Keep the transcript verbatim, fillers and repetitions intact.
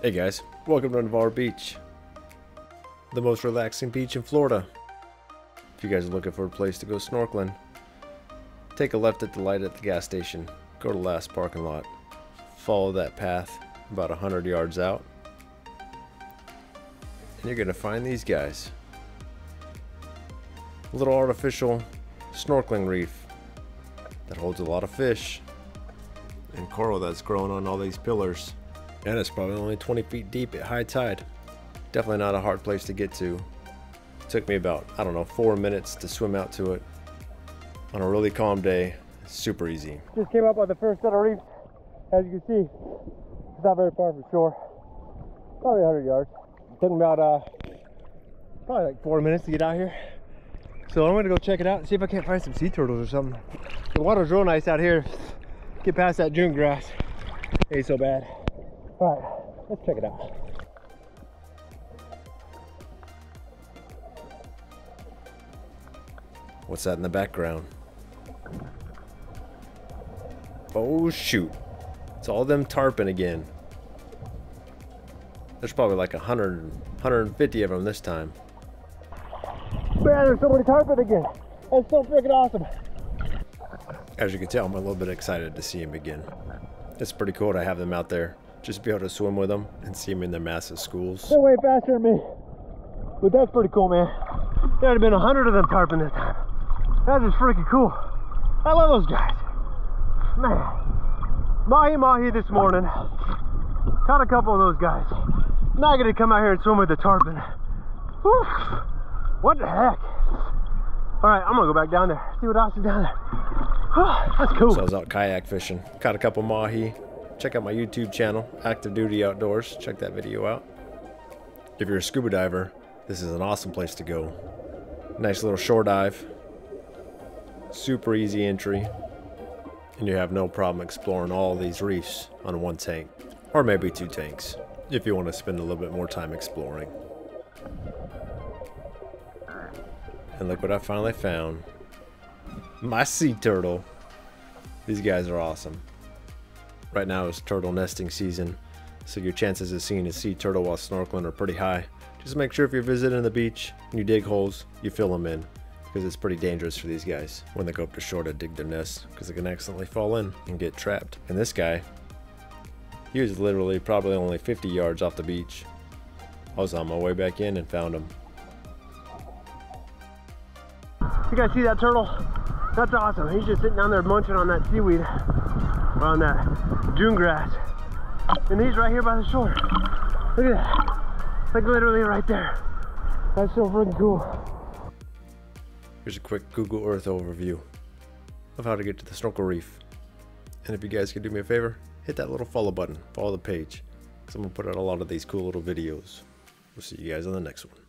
Hey guys, welcome to Navarre Beach, the most relaxing beach in Florida. If you guys are looking for a place to go snorkeling, take a left at the light at the gas station, go to the last parking lot, follow that path about a hundred yards out, and you're gonna find these guys. A little artificial snorkeling reef that holds a lot of fish and coral that's growing on all these pillars. And it's probably only twenty feet deep at high tide. Definitely not a hard place to get to. It took me about, I don't know, four minutes to swim out to it. On a really calm day, super easy. Just came up on the first set of reefs. As you can see, it's not very far from shore. Probably a hundred yards. It took me about, uh, probably like four minutes to get out here. So I'm gonna go check it out and see if I can't find some sea turtles or something. The water's real nice out here. Get past that dune grass. It ain't so bad. All right, let's check it out. What's that in the background? Oh shoot, it's all them tarpon again. There's probably like a hundred, a hundred fifty of them this time. Man, there's so many tarpon again. That's so freaking awesome. As you can tell, I'm a little bit excited to see them again. It's pretty cool to have them out there. Just be able to swim with them and see them in their massive schools. They're way faster than me. But that's pretty cool, man. There'd have been a hundred of them tarpon this time. That is freaking cool. I love those guys. Man. Mahi Mahi this morning. Caught a couple of those guys. Now I gotta come out here and swim with the tarpon. Whew. What the heck? Alright, I'm gonna go back down there. See what else is down there. Oh, that's cool. So I was out kayak fishing. Caught a couple Mahi. Check out my YouTube channel, Active Duty Outdoors. Check that video out. If you're a scuba diver, this is an awesome place to go. Nice little shore dive. Super easy entry. And you have no problem exploring all these reefs on one tank, or maybe two tanks, if you want to spend a little bit more time exploring. And look what I finally found. My sea turtle. These guys are awesome. Right now is turtle nesting season, so your chances of seeing a sea turtle while snorkeling are pretty high. Just make sure if you're visiting the beach and you dig holes, you fill them in, because it's pretty dangerous for these guys when they go up to shore to dig their nests, because they can accidentally fall in and get trapped. And this guy, he was literally probably only fifty yards off the beach. I was on my way back in and found him. You guys see that turtle? That's awesome. He's just sitting down there munching on that seaweed. On that dune grass, and he's right here by the shore. Look at that, like literally right there. That's so freaking cool. Here's a quick Google Earth overview of how to get to the snorkel reef. And if you guys could do me a favor, hit that little follow button, follow the page, because I'm gonna put out a lot of these cool little videos. We'll see you guys on the next one.